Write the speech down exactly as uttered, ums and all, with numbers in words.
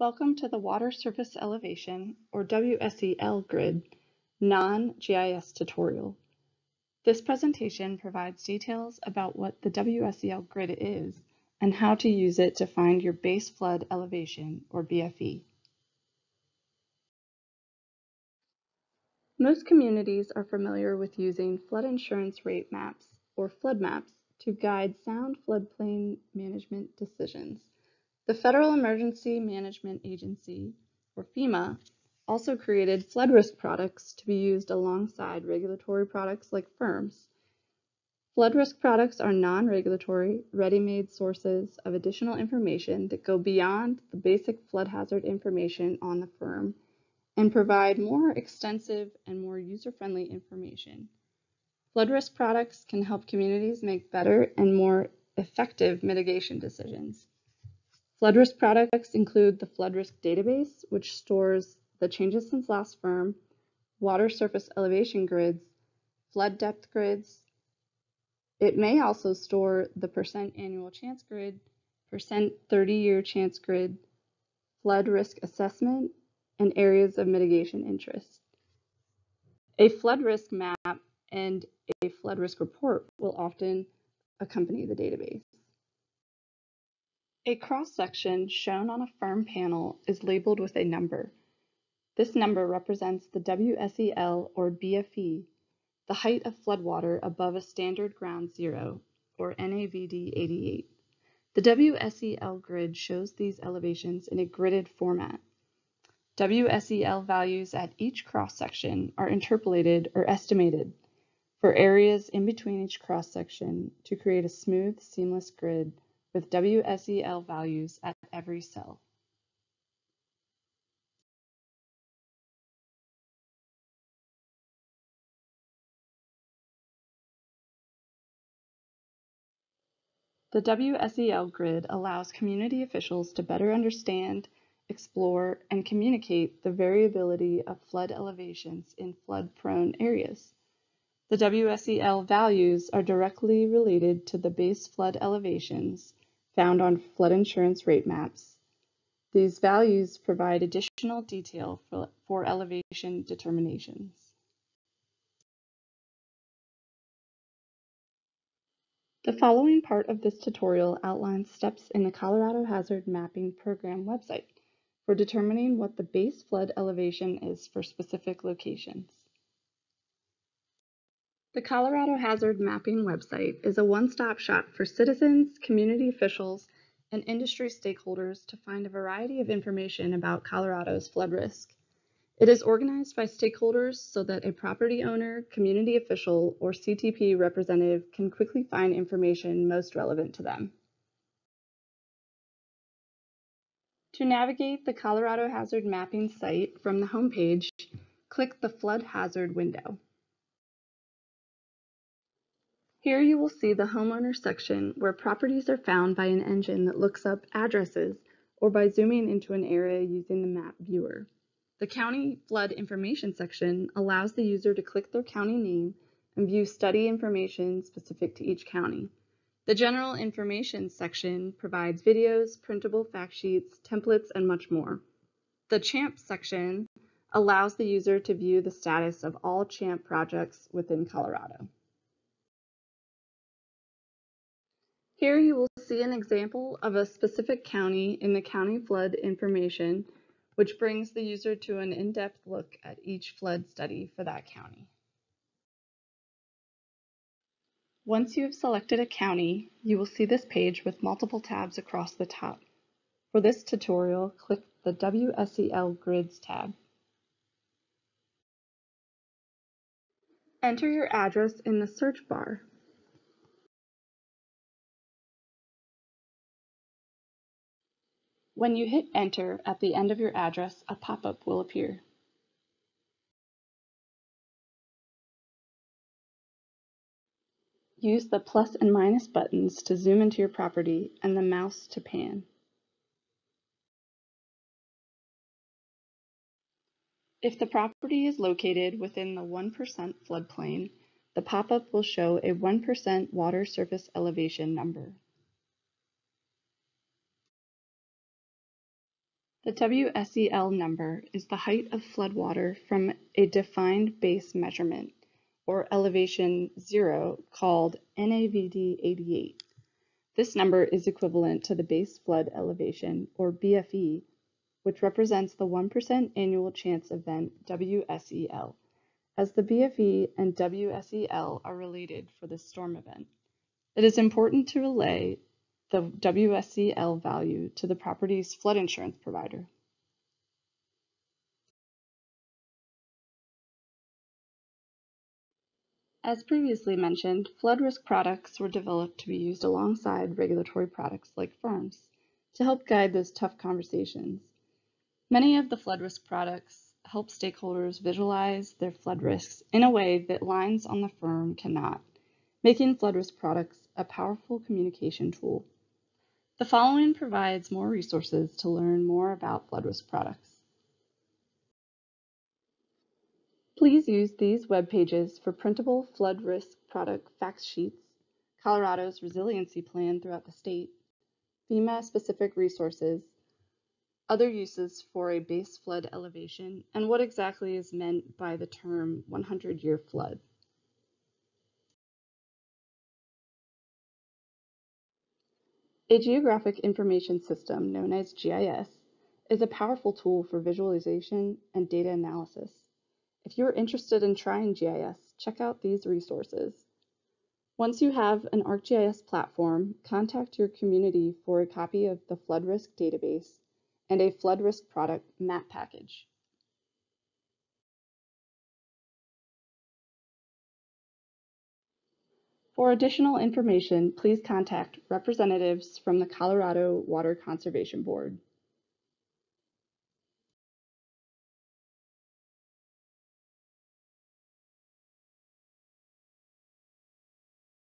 Welcome to the Water Surface Elevation, or W S E L Grid, non-G I S tutorial. This presentation provides details about what the W S E L Grid is and how to use it to find your base flood elevation, or B F E. Most communities are familiar with using flood insurance rate maps, or flood maps, to guide sound floodplain management decisions. The Federal Emergency Management Agency, or FEMA, also created flood risk products to be used alongside regulatory products like FIRMs. Flood risk products are non-regulatory, ready-made sources of additional information that go beyond the basic flood hazard information on the FIRM and provide more extensive and more user-friendly information. Flood risk products can help communities make better and more effective mitigation decisions. Flood risk products include the flood risk database, which stores the changes since last FIRM, water surface elevation grids, flood depth grids. It may also store the percent annual chance grid, percent thirty year chance grid, flood risk assessment, and areas of mitigation interest. A flood risk map and a flood risk report will often accompany the database. A cross-section shown on a FIRM panel is labeled with a number. This number represents the W S E L or B F E, the height of floodwater above a standard ground zero, or N A V D eighty-eight. The W S E L grid shows these elevations in a gridded format. W S E L values at each cross-section are interpolated or estimated for areas in between each cross-section to create a smooth, seamless grid with W S E L values at every cell. The W S E L grid allows community officials to better understand, explore, and communicate the variability of flood elevations in flood-prone areas. The W S E L values are directly related to the base flood elevations found on flood insurance rate maps. These values provide additional detail for, for elevation determinations. The following part of this tutorial outlines steps in the Colorado Hazard Mapping Program website for determining what the base flood elevation is for specific locations. The Colorado Hazard Mapping website is a one-stop shop for citizens, community officials, and industry stakeholders to find a variety of information about Colorado's flood risk. It is organized by stakeholders so that a property owner, community official, or C T P representative can quickly find information most relevant to them. To navigate the Colorado Hazard Mapping site from the homepage, click the Flood Hazard window. Here you will see the homeowner section where properties are found by an engine that looks up addresses or by zooming into an area using the map viewer. The county flood information section allows the user to click their county name and view study information specific to each county. The general information section provides videos, printable fact sheets, templates, and much more. The CHAMP section allows the user to view the status of all CHAMP projects within Colorado. Here you will see an example of a specific county in the county flood information, which brings the user to an in-depth look at each flood study for that county. Once you have selected a county, you will see this page with multiple tabs across the top. For this tutorial, click the W S E L Grids tab. Enter your address in the search bar. When you hit enter at the end of your address, a pop-up will appear. Use the plus and minus buttons to zoom into your property and the mouse to pan. If the property is located within the one percent floodplain, the pop-up will show a one percent water surface elevation number. The W S E L number is the height of floodwater from a defined base measurement, or elevation zero, called N A V D eighty-eight. This number is equivalent to the base flood elevation, or B F E, which represents the one percent annual chance event W S E L, as the B F E and W S E L are related for this storm event. It is important to relay the W S E L value to the property's flood insurance provider. As previously mentioned, flood risk products were developed to be used alongside regulatory products like FIRMs to help guide those tough conversations. Many of the flood risk products help stakeholders visualize their flood risks in a way that lines on the FIRM cannot, making flood risk products a powerful communication tool. The following provides more resources to learn more about flood risk products. Please use these web pages for printable flood risk product fact sheets, Colorado's resiliency plan throughout the state, FEMA specific resources, other uses for a base flood elevation, and what exactly is meant by the term one hundred year flood. A geographic information system known as G I S is a powerful tool for visualization and data analysis. If you're interested in trying G I S, check out these resources. Once you have an ArcGIS platform, contact your community for a copy of the flood risk database and a flood risk product map package. For additional information, please contact representatives from the Colorado Water Conservation Board.